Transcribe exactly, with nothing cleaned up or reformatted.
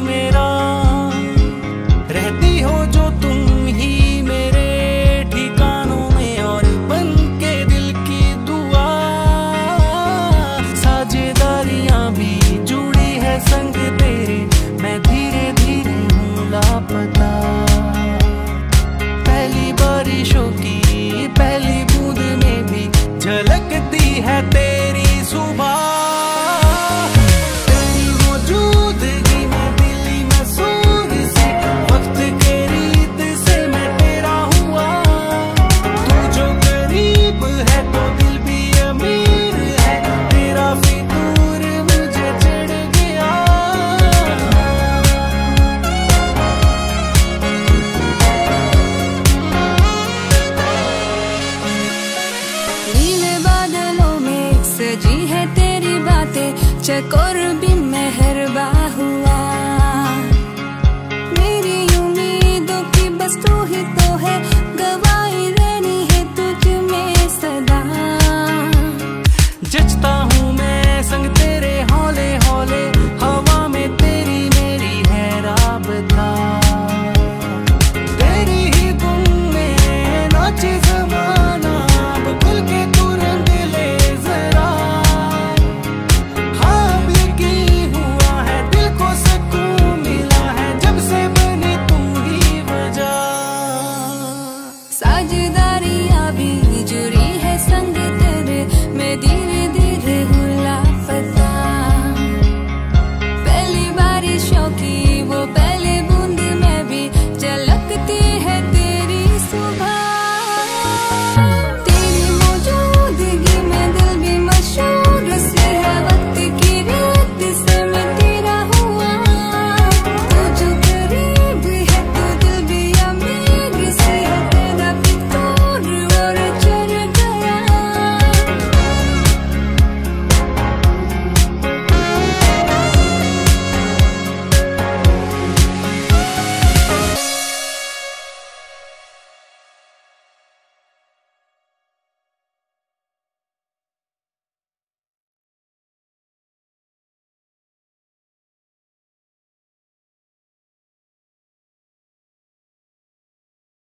मेरा